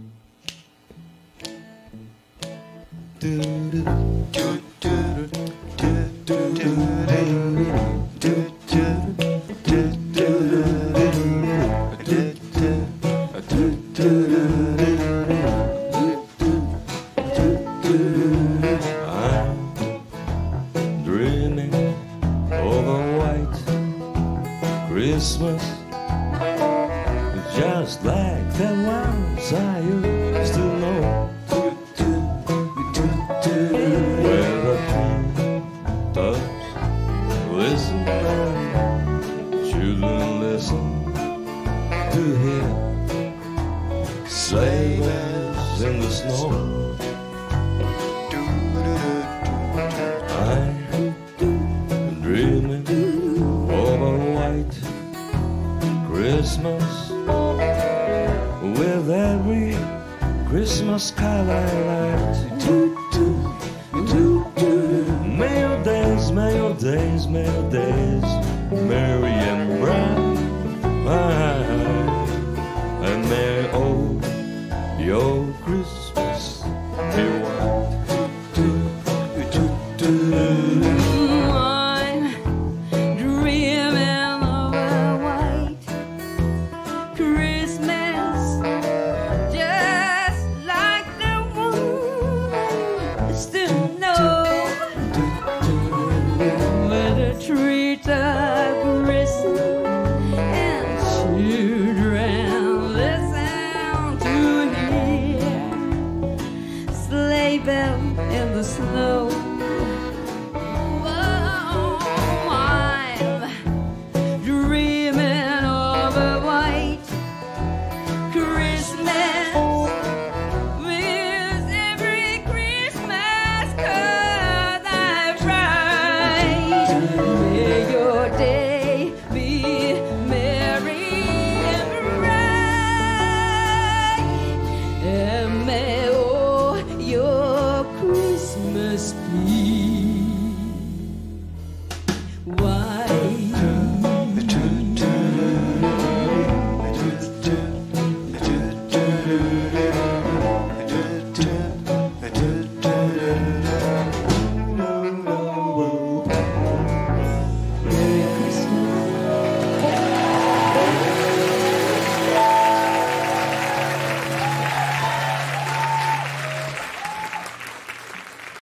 I'm dreaming of a white Christmas, just like the ones I used to know, where the treetops listen and children listen to hear sleigh bells in the snow. I'm dreaming of a white Christmas, with every Christmas skylight to. May your days, may your days, may your days